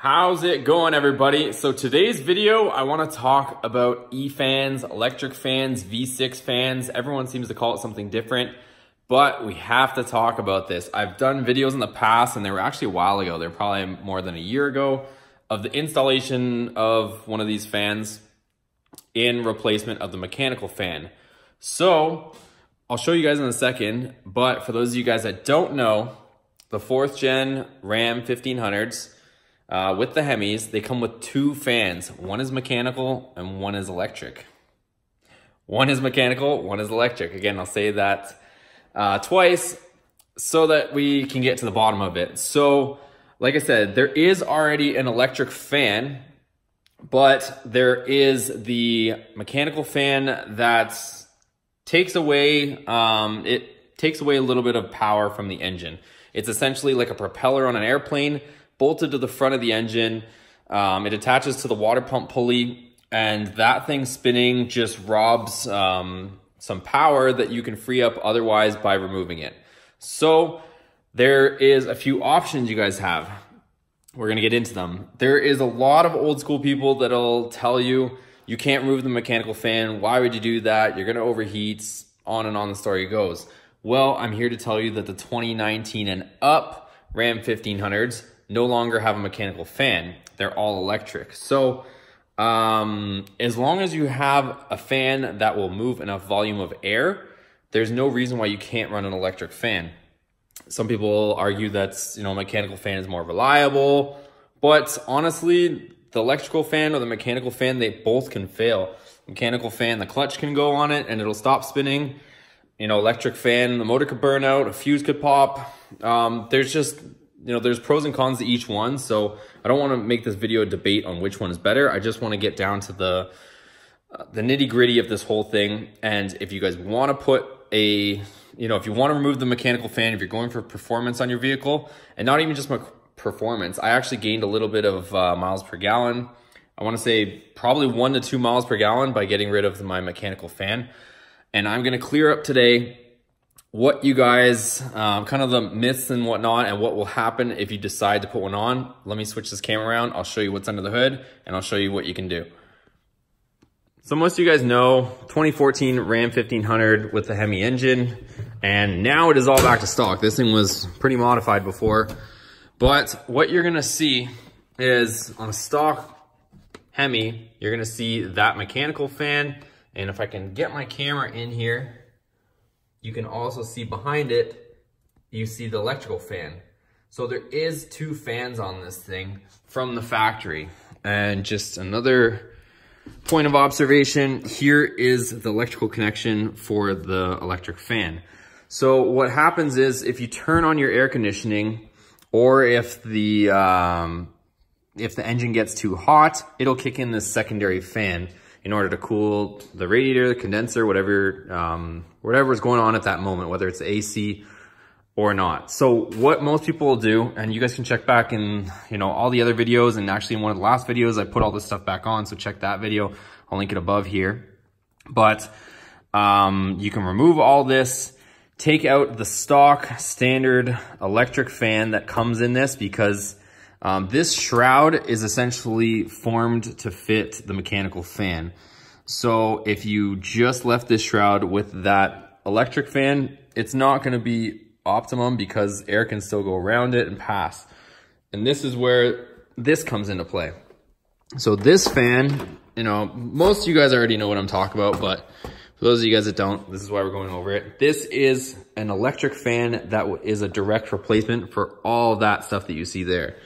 How's it going, everybody? So today's video, I want to talk about E-fans, electric fans, V6 fans. Everyone seems to call it something different, but we have to talk about this. I've done videos in the past, and they were actually a while ago. They're probably more than a year ago, of the installation of one of these fans in replacement of the mechanical fan. So I'll show you guys in a second, but for those of you guys that don't know, the 4th gen RAM 1500s, with the Hemis, they come with two fans. One is mechanical and one is electric. One is mechanical, one is electric. Again, I'll say that twice so that we can get to the bottom of it. So, like I said, there is already an electric fan, but there is the mechanical fan that takes away a little bit of power from the engine. It's essentially like a propeller on an airplane, bolted to the front of the engine. It attaches to the water pump pulley, and that thing spinning just robs some power that you can free up otherwise by removing it. So there is a few options you guys have. We're gonna get into them. There is a lot of old school people that'll tell you, you can't remove the mechanical fan. Why would you do that? You're gonna overheat, on and on the story goes. Well, I'm here to tell you that the 2019 and up RAM 1500s no longer have a mechanical fan. They're all electric. So as long as you have a fan that will move enough volume of air, there's no reason why you can't run an electric fan. Some people argue that's, you know, a mechanical fan is more reliable, but honestly, the electrical fan or the mechanical fan, they both can fail. Mechanical fan, the clutch can go on it and it'll stop spinning. You know, electric fan, the motor could burn out, a fuse could pop. There's just, you know, there's pros and cons to each one, so I don't want to make this video a debate on which one is better. I just want to get down to the nitty-gritty of this whole thing. And if you guys want to put a, you know, if you want to remove the mechanical fan, if you're going for performance on your vehicle, and not even just my performance, I actually gained a little bit of miles per gallon. I want to say probably 1 to 2 miles per gallon by getting rid of my mechanical fan. And I'm going to clear up today what you guys, kind of the myths and whatnot, and what will happen if you decide to put one on. Let me switch this camera around. I'll show you what's under the hood, and I'll show you what you can do. So most of you guys know 2014 Ram 1500 with the Hemi engine, and now it is all back to stock. This thing was pretty modified before, but what you're gonna see is on a stock Hemi, you're gonna see that mechanical fan. And if I can get my camera in here, you can also see behind it, you see the electrical fan. So there is two fans on this thing from the factory. And just another point of observation, here is the electrical connection for the electric fan. So what happens is if you turn on your air conditioning, or if the engine gets too hot, it'll kick in this secondary fan in order to cool the radiator, the condenser, whatever is going on at that moment, whether it's AC or not. So what most people will do, and you guys can check back in, you know, all the other videos, and actually in one of the last videos, I put all this stuff back on, so check that video. I'll link it above here. But you can remove all this, take out the stock standard electric fan that comes in this, because this shroud is essentially formed to fit the mechanical fan. So if you just left this shroud with that electric fan, it's not going to be optimum because air can still go around it and pass. And this is where this comes into play. So this fan, you know, most of you guys already know what I'm talking about, but for those of you guys that don't, this is why we're going over it. This is an electric fan that is a direct replacement for all that stuff that you see there.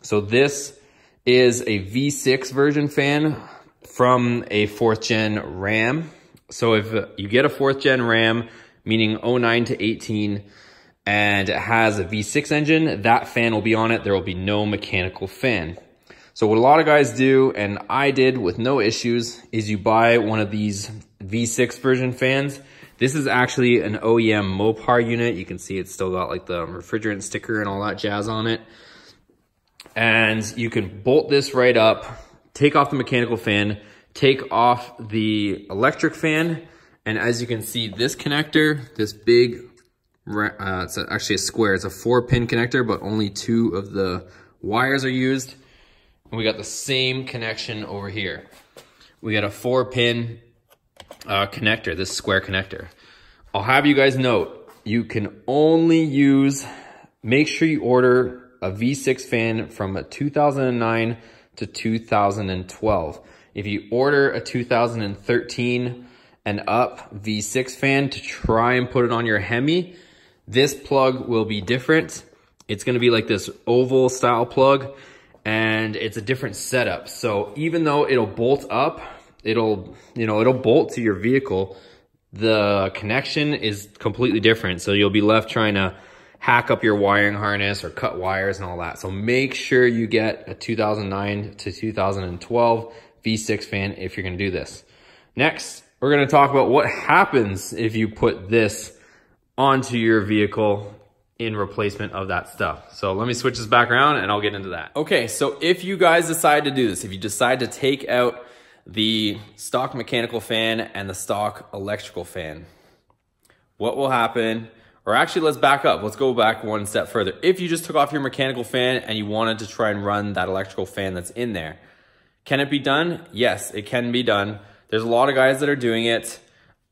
So this is a V6 version fan from a 4th gen RAM. So if you get a 4th gen RAM, meaning 09 to 18, and it has a V6 engine, that fan will be on it. There will be no mechanical fan. So what a lot of guys do, and I did with no issues, is you buy one of these V6 version fans. This is actually an OEM Mopar unit. You can see it's still got like the refrigerant sticker and all that jazz on it. And you can bolt this right up, take off the mechanical fan, take off the electric fan. And as you can see, this connector, this big, it's actually a square. It's a 4-pin connector, but only 2 of the wires are used. And we got the same connection over here. We got a 4-pin connector, this square connector. I'll have you guys note, you can only use, make sure you order a V6 fan from a 2009 to 2012. If you order a 2013 and up V6 fan to try and put it on your Hemi, this plug will be different. It's gonna be like this oval style plug, and it's a different setup. So even though it'll bolt up, it'll bolt to your vehicle, the connection is completely different. So you'll be left trying to hack up your wiring harness or cut wires and all that. So make sure you get a 2009 to 2012 V6 fan if you're gonna do this. Next, we're gonna talk about what happens if you put this onto your vehicle in replacement of that stuff. So let me switch this back around and I'll get into that. Okay, so if you guys decide to do this, if you decide to take out the stock mechanical fan and the stock electrical fan, what will happen? Or actually, let's back up. Let's go back one step further. If you just took off your mechanical fan and you wanted to try and run that electrical fan that's in there, can it be done? Yes, it can be done. There's a lot of guys that are doing it.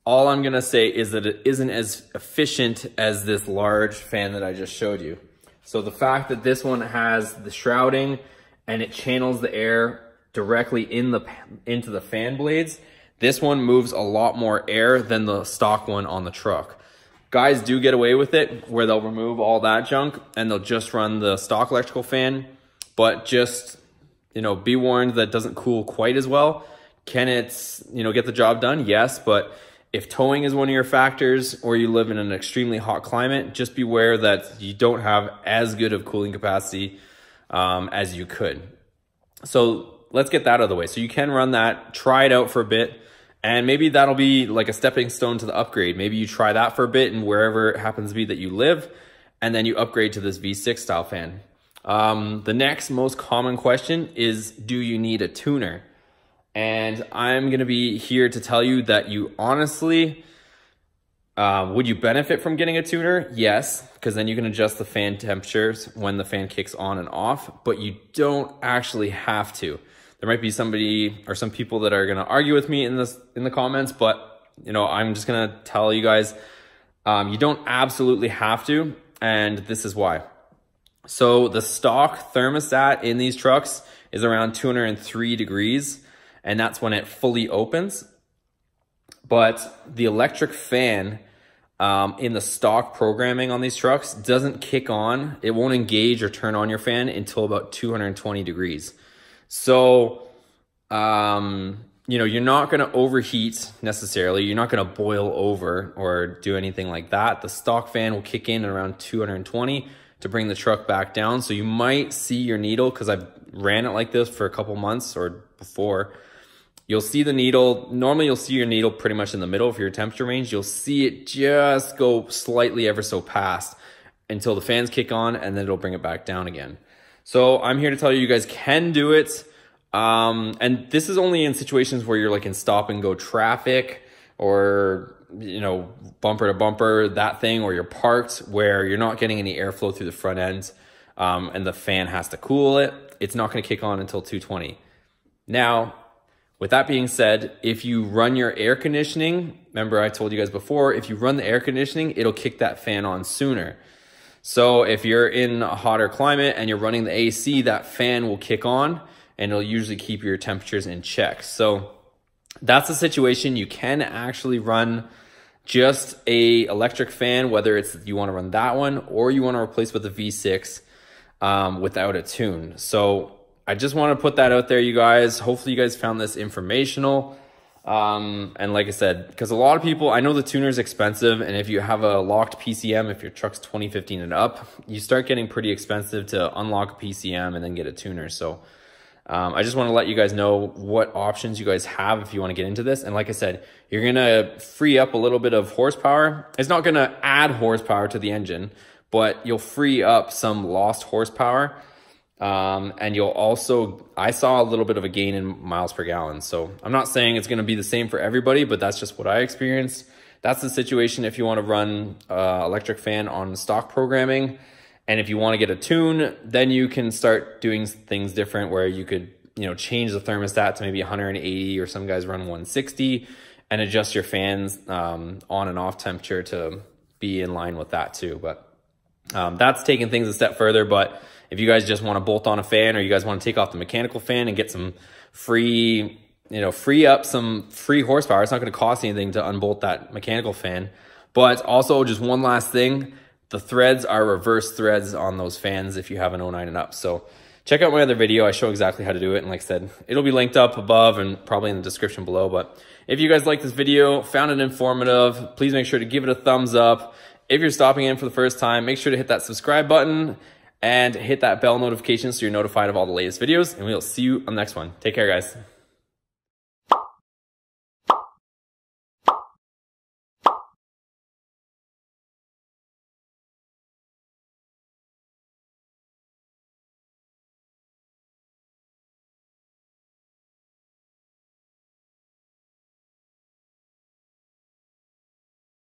All I'm gonna say is that it isn't as efficient as this large fan that I just showed you. So the fact that this one has the shrouding and it channels the air directly into the fan blades, this one moves a lot more air than the stock one on the truck. Guys do get away with it where they'll remove all that junk and they'll just run the stock electrical fan, but just, you know, be warned that it doesn't cool quite as well. Can it, you know, get the job done? Yes, but if towing is one of your factors or you live in an extremely hot climate, just beware that you don't have as good of cooling capacity as you could. So let's get that out of the way. So you can run that, try it out for a bit, and maybe that'll be like a stepping stone to the upgrade. Maybe you try that for a bit and wherever it happens to be that you live, and then you upgrade to this V6 style fan. The next most common question is, do you need a tuner? And I'm gonna be here to tell you that you honestly, would you benefit from getting a tuner? Yes, because then you can adjust the fan temperatures when the fan kicks on and off, but you don't actually have to. There might be somebody or some people that are gonna argue with me in the comments, but you know, I'm just gonna tell you guys, you don't absolutely have to, and this is why. So the stock thermostat in these trucks is around 203 degrees. And that's when it fully opens. But the electric fan in the stock programming on these trucks doesn't kick on. It won't engage or turn on your fan until about 220 degrees. So, you know, you're not gonna overheat necessarily. You're not gonna boil over or do anything like that. The stock fan will kick in at around 220 to bring the truck back down. So you might see your needle, because I've ran it like this for a couple months or before. You'll see the needle, normally you'll see your needle pretty much in the middle of your temperature range. You'll see it just go slightly ever so past until the fans kick on, and then it'll bring it back down again. So I'm here to tell you, you guys can do it. And this is only in situations where you're like in stop and go traffic, or, you know, bumper to bumper, that thing, or you're parked where you're not getting any airflow through the front end and the fan has to cool it. It's not gonna kick on until 220. Now, with that being said, if you run your air conditioning, remember I told you guys before, if you run the air conditioning, it'll kick that fan on sooner. So if you're in a hotter climate and you're running the AC, that fan will kick on and it'll usually keep your temperatures in check. So that's a situation you can actually run just a electric fan, whether it's you want to run that one or you want to replace with a V6 without a tune. So I just want to put that out there, you guys. Hopefully you guys found this informational. And like I said, because a lot of people, I know the tuner is expensive, and if you have a locked PCM, if your truck's 2015 and up, you start getting pretty expensive to unlock a PCM and then get a tuner. So I just want to let you guys know what options you guys have if you want to get into this. And like I said, you're going to free up a little bit of horsepower. It's not going to add horsepower to the engine, but you'll free up some lost horsepower. And you'll also, I saw a little bit of a gain in miles per gallon. So I'm not saying it's going to be the same for everybody, but that's just what I experienced. That's the situation if you want to run electric fan on stock programming And if you want to get a tune, then you can start doing things different where you could, you know, change the thermostat to maybe 180, or some guys run 160, and adjust your fans on and off temperature to be in line with that too. But that's taking things a step further. But if you guys just want to bolt on a fan, or you guys want to take off the mechanical fan and get some free, you know, free up some free horsepower, it's not going to cost anything to unbolt that mechanical fan. But also, just one last thing, the threads are reverse threads on those fans if you have an 09 and up. So check out my other video. I show exactly how to do it. And like I said, it'll be linked up above and probably in the description below. But if you guys like this video, found it informative, please make sure to give it a thumbs up. If you're stopping in for the first time, make sure to hit that subscribe button and hit that bell notification so you're notified of all the latest videos. And we'll see you on the next one. Take care, guys.